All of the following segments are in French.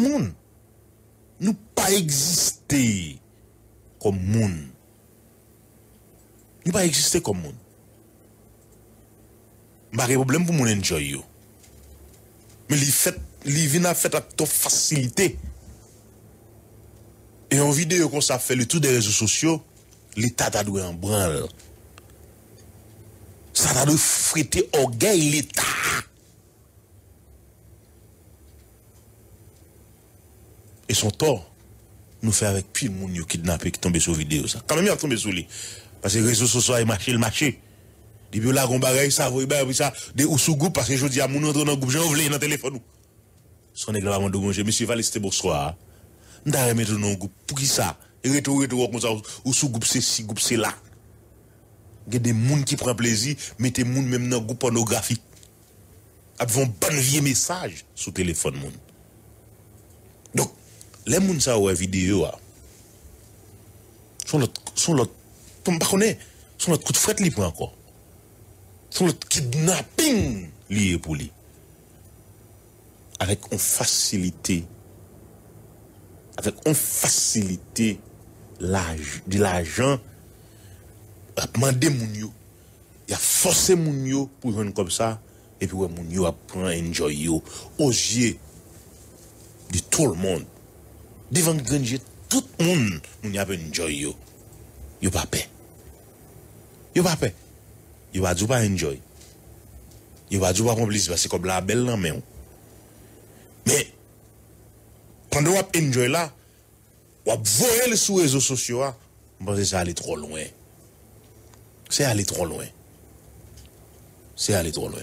monde. Nous pas exister comme monde. Nous pas exister comme monde. Pas de problème pour mon enjoy yo. Mais les fêtes, les vina fêtes à toute facilité. Et en vidéo qu'on ça fait le tout des réseaux sociaux, l'État t'a doué en branle. Ça t'a doué friter orgueil l'État. Et son tort, nous fait avec pile moun yo kidnappé qui tombe sur vidéo ça. Quand même il a tombé sur lui. Parce que les réseaux sociaux et marché le marché. Depuis là on bagaille ça voit bien ça des ou sous groupe parce que je dis à moun entre dans groupe, j'en vle dans téléphone. Son éclairement de manger monsieur Valiste bonsoir. N'a remettre dans groupe pour qui ça et retour comme ça ou sous groupe c'est si groupe c'est là. Il y a des moun qui prend plaisir, mettez moun même dans groupe pornographique. A vont ban vieux message sur téléphone moun. Donc les gens qui ont des vidéos sont l'autre coup de fête libre encore. Sont l'autre kidnapping lié pour lui. Avec une facilité. Avec une facilité de l'argent. Il a demandé moun. Il a forcé moun pour venir comme ça. Et puis moun a pris un enjoy aux yeux de tout le monde. Devant granger tout le monde, on y a enjoy yo. Yo pas paix. Yo pas paix. Yo pas du pas enjoy. Yo pas du pas complice parce que comme la belle là mais. Mais quand on a enjoy là, on voyer sur les réseaux sociaux, on pense que ça aller trop loin. C'est aller trop loin. C'est aller trop loin.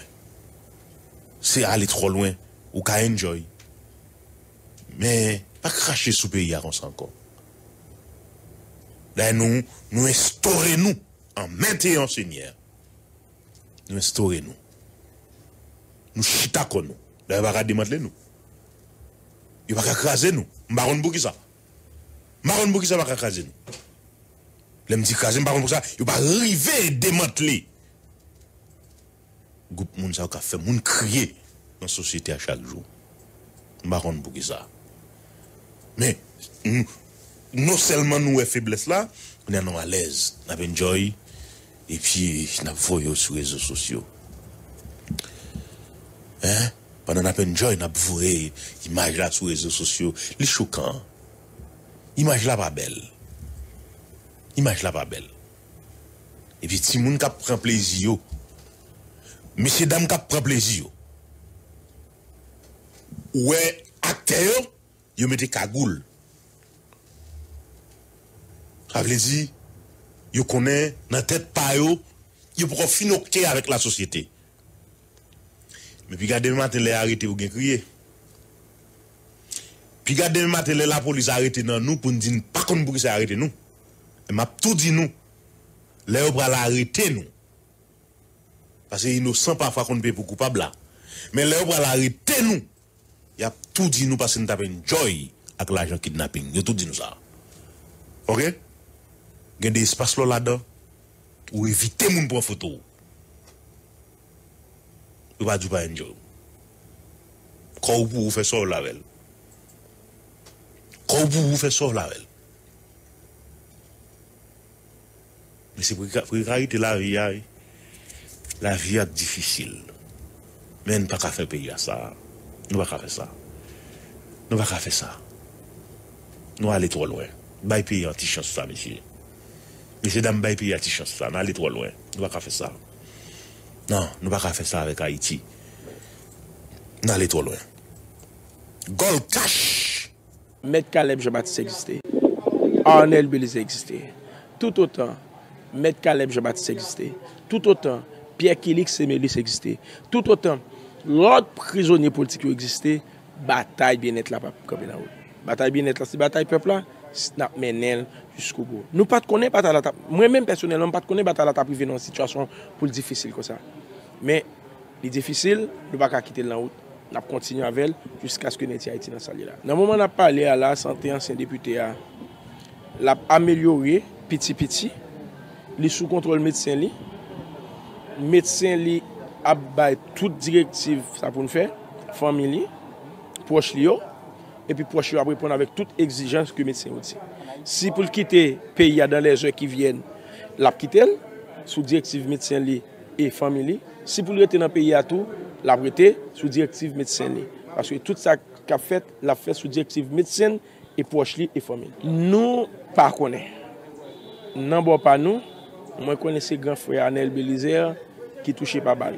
C'est aller trop loin ou ka enjoy. Mais pas cracher sous pays à ça encore. Là nous instaurer nous en maintenant Seigneur. Nous instaurer nous. Nous chita kon nous. Là va démanteler nous. Il va craser nous. Maron pour qui ça? Maron pour qui ça va craser nous? L'aime dit craser maron pour ça, il va arriver démanteler. Groupe moun ça ka fait moun crier dans société à chaque jour. Maron pour qui ça? Mais non seulement nous faiblesse là, on est à l'aise, on a enjoy et puis on a voyé sur les réseaux sociaux. Hein? Pendant qu'on a enjoy, on a voyé image là sur les réseaux sociaux, les choquants. Image là pas belle. Image là pas belle. Et puis si moun k'ap prend plaisir, messieurs dames k'ap prend plaisir. Ouais, acteur yo mette cagoule. Ça veut dire, yo connaît dans tête pa yo, yo pour finokter avec la société. Mais puis garder matin les arrêté ou gen crier. Puis garder matin la police arrêté dans nous pour nous dire pas qu'on pour ça arrêter nous. Et m'a tout dit nous. Les yo pral arrêter nous. Parce que innocent parfois qu'on peut pour coupable là. Mais les yo pral arrêter nous. Il a tout dit nous parce que nous avons enjoy avec l'argent kidnapping. Il a tout dit nous ça. Ok? Il y a des espaces là-dedans où éviter moun pour photo. Il va du pas enjoy. Quand vous faites sauver la belle. Quand vous faites sauver la belle. Mais c'est pour précarité la vie. La vie est difficile. Mais on ne peut pas faire payer à ça. Nous ne pouvons pas faire ça. Nous ne pouvons pas faire ça. Nous allons trop loin. Nous allons payer un petit chance ça, monsieur. Monsieur, dame, nous allons payer un petit chance ça. Nous allons trop loin. Nous ne pouvons pas faire ça. Non, nous ne pouvons pas faire ça avec Haïti. Nous allons trop loin. Gol cash. Maître Caleb Jean-Baptiste existait. Arnel Belizaire existait. Tout autant, Maître Caleb Jean-Baptiste existait. Tout autant, Pierre Kilix Semelis existait. Tout autant, l'autre prisonnier politique qui existait, bataille bien-être là, comme il a bataille bien-être là, c'est bataille peuple là, c'est n'a mené jusqu'au bout. Nous pas connaît bataille là, moi-même personnellement pas connaît bataille là t'a privé dans une situation pour difficile comme ça. Mais les difficiles, nous pas quitter la route, n'a continuer avec elle jusqu'à ce que nous Haïti dans salle là. Dans moment on a parlé à la santé ancien député à l'a améliorer petit les sous contrôle médecin li a bail toute directive ça pour nous faire famille proche li yo et puis proche va répondre avec toute exigence que médecin aussi. Si pour quitter le pays dans les heures qui viennent, la quitter sous directive médecin et famille. Si pour rester dans le pays à tout, la rester sous directive médecin. Parce que tout ça qu'a fait, l'a fait sous directive médecin et proche et famille. Nous pas connaît. N'en bon pas nous, moi connais ce grand frère Arnel Belizaire qui touché par balle.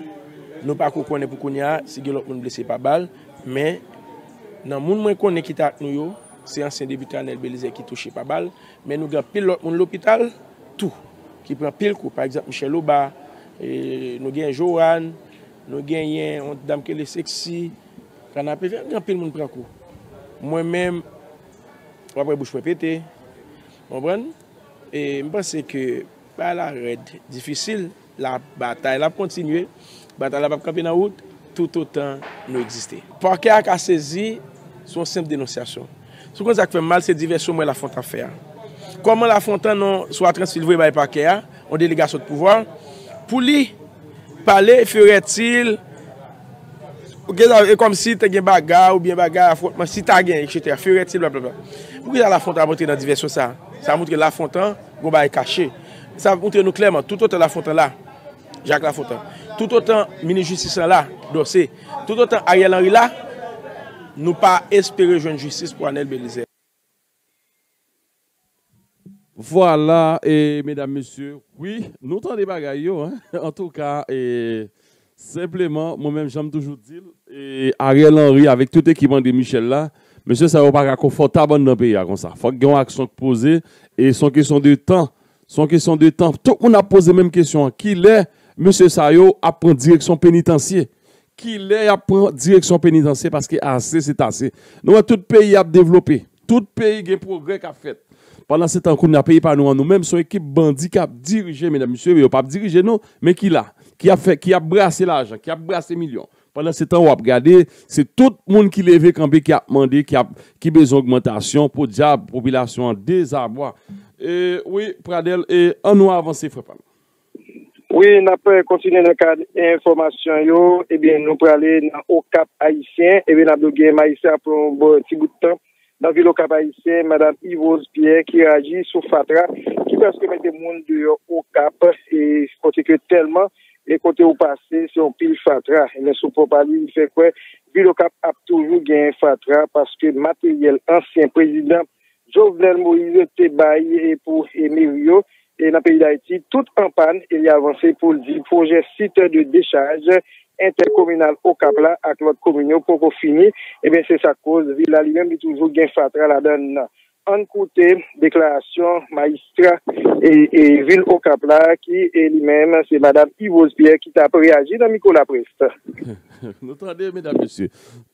Nous pas connaît pour qu'on y a si l'autre monde blessé par balle, mais dans monde moi connais qui t'a nous, c'est ancien débutant Arnel Belizaire qui touché par balle, mais nous avons pile l'autre monde l'hôpital tout qui prend pile coup, par exemple Michel Oba, nous gagne Joanne, nous gagne une dame qui est sexy, canapé grand pile monde prend coup. Moi-même après bouche me pété. Comprendre? Et je pense que par la raid difficile, la bataille a continué, la bataille n'a pas campé dans la route, tout autant nous exister. Le parquet a saisi son simple dénonciation. Ce qu'on a fait mal, c'est diversion que la fonte a fait. Comment la fonte soit transférée par le parquet, en délégation de pouvoir, pour lui parler, ferait-il comme si tu as un bagarre ou bien bagarre, si tu as un, etc. Ferait-il, blablabla. Pourquoi la fonte a monté dans la diversion ça? Ça montre que Lafontaine est caché. Ça montre nous clairement, tout autant Lafontaine là, Jacques Lafontaine, tout autant mini-justice là, dossier, tout autant Ariel Henry là, nous pas espérer une justice pour Arnel Belizaire. Voilà, et mesdames, messieurs, oui, nous tendons des bagailles, hein? En tout cas, et simplement, moi-même, j'aime toujours dire, et Ariel Henry, avec tout équipement de Michel là, monsieur, ça ne va pas être confortable dans le pays comme ça. Il faut qu'il y ait une action posée et son question de temps. Son question de temps. Tout le monde a posé la même question. Qui est, monsieur Sayo, à prendre direction pénitentiaire? Qui est à prendre direction pénitentiaire parce que assez, c'est assez. Nous, tout pays a développé. Tout pays a un progrès qu'a fait. Pendant ce temps, qu'on a payé par nous, nous-mêmes, son équipe bandit qui a dirigé, mesdames et messieurs, il n'a pas dirigé, non, mais qui l'a. Qui a brassé l'argent, qui a brassé les millions. Pendant ce temps, on a regardé, c'est tout le monde qui lève, qui a demandé, qui a besoin d'augmentation pour la population en désarroi. Oui, Pradel, on nous avancer, frère. Oui, nous avons continué dans le cadre d'information. Eh bien, nous allons aller au Cap-Haïtien. Eh bien, nous avons eu Maïssa pour un petit bout de temps. Dans le ville au Cap-Haïtien, Mme Yves Pierre qui réagit sur Fatra, qui pense que met des monde au Cap, et c'est que tellement. Et côté au passé, c'est un pile fatra. Mais sous Propali, il fait quoi? Ville Cap a toujours gagné fatra parce que matériel ancien président Jovenel Moïse était baillé pour Emirio et dans le pays d'Haïti, tout en panne, il y a avancé pour le dire projet site de décharge intercommunal au Cap là avec l'autre commune pour qu'on finisse. Eh bien, c'est sa cause. Ville lui-même est toujours gagné fatra la donne. En côté, déclaration maïstra et ville au Cap-là, qui est lui-même, c'est Mme Yves Pierre qui t'a réagi dans Nicolas Prest. Nous attendez, mesdames et messieurs,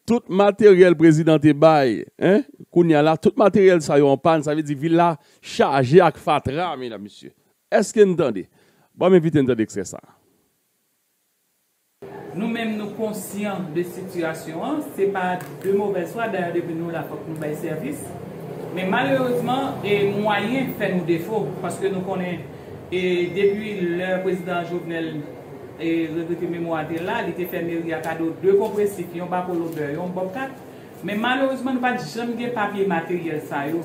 tout matériel président et bail, hein, Kounia là, tout matériel ça y est en panne, ça veut dire ville là chargée avec Fatra, mesdames et messieurs. Est-ce que vous entendez? Bon, m'invite à entendre extrait ça. Nous-mêmes, nous conscients de la situation, hein? Ce n'est pas de mauvaise foi, d'ailleurs, depuis nous, la fois que nous baillons service. Mais malheureusement, les moyens font nous défaut parce que nous connaissons, et depuis le président Jovenel, et le mémoire de là, il était fait un cadeau de compressifs, un bacolobeur, un bobcat. Mais malheureusement, nous n'avons jamais de papier matériel. Ça, yo.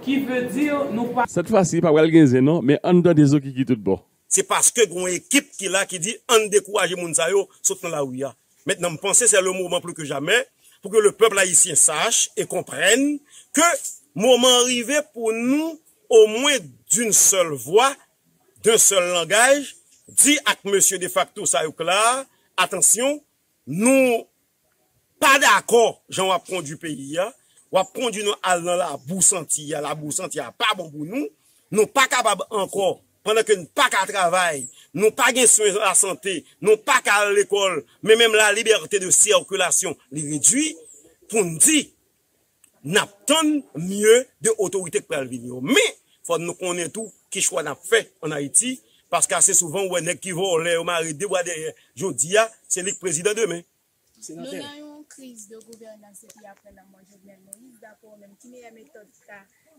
Qui veut dire, nous pas. Cette fois-ci, pas de non, mais on donne des eaux qui tout bon. C'est parce que une équipe qui là qui dit, on décourage les gens, sauf dans la ouïa. Maintenant, je pense que c'est le moment plus que jamais pour que le peuple haïtien sache et comprenne que. Moment arrivé pour nous, au moins d'une seule voix, d'un seul langage, dit à monsieur de facto Sayoukla, attention, nous, pas d'accord, j'en va prendre du pays, on va prendre du dans la boussantie, pas bon pour nous, nous pas capable encore, pendant que nous pas qu'à travail, nous pas gain soin à la santé, nous pas qu'à l'école, mais même la liberté de circulation, les réduit, pour nous dire, n'attend mieux de autorité que Pelvino. Mais, faut nous connaître tout, qui choix n'a fait en Haïti, parce qu'assez souvent, on est qui vont au mari de Wadé, Jodia, c'est le président demain. Nous avons une crise de gouvernance qui après la mort de Jovenel Moïse, d'accord, même qui est méthode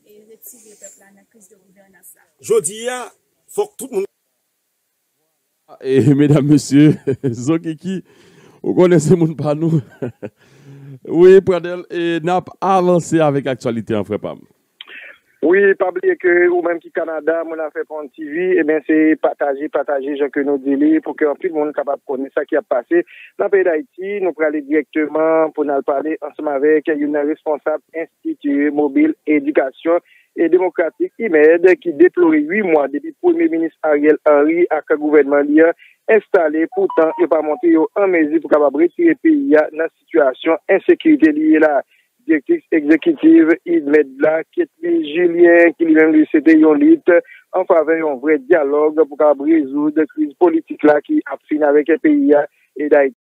et retirer le peuple dans la crise de gouvernance. Jodia, faut que tout le monde. Et mesdames, messieurs, Zokiki, vous connaissez mon panou. Oui, Pradel, et n'a pas avancé avec l'actualité en frère Pam. Oui, pas oublier que, ou même qui Canada, on a fait pour une TV, eh bien, c'est partager, ce que nous disons, pour que tout le monde soit capable de connaître ça qui a passé. Dans le pays d'Haïti, nous allons aller directement pour nous parler ensemble avec une responsable institut mobile éducation et démocratique, IMED, qui déplorait 8 mois depuis le premier ministre Ariel Henry à le gouvernement lié installé, pourtant, il n'a pas monté en mesure pour capable retirer le pays dans la situation insécurité liée là. Directrice exécutive IMED là, Ketli Julien, qui lui-même lui c'était un lutte en faveur d'un vrai dialogue pour résoudre la crise politique là qui a fini avec le pays et d'Haïti.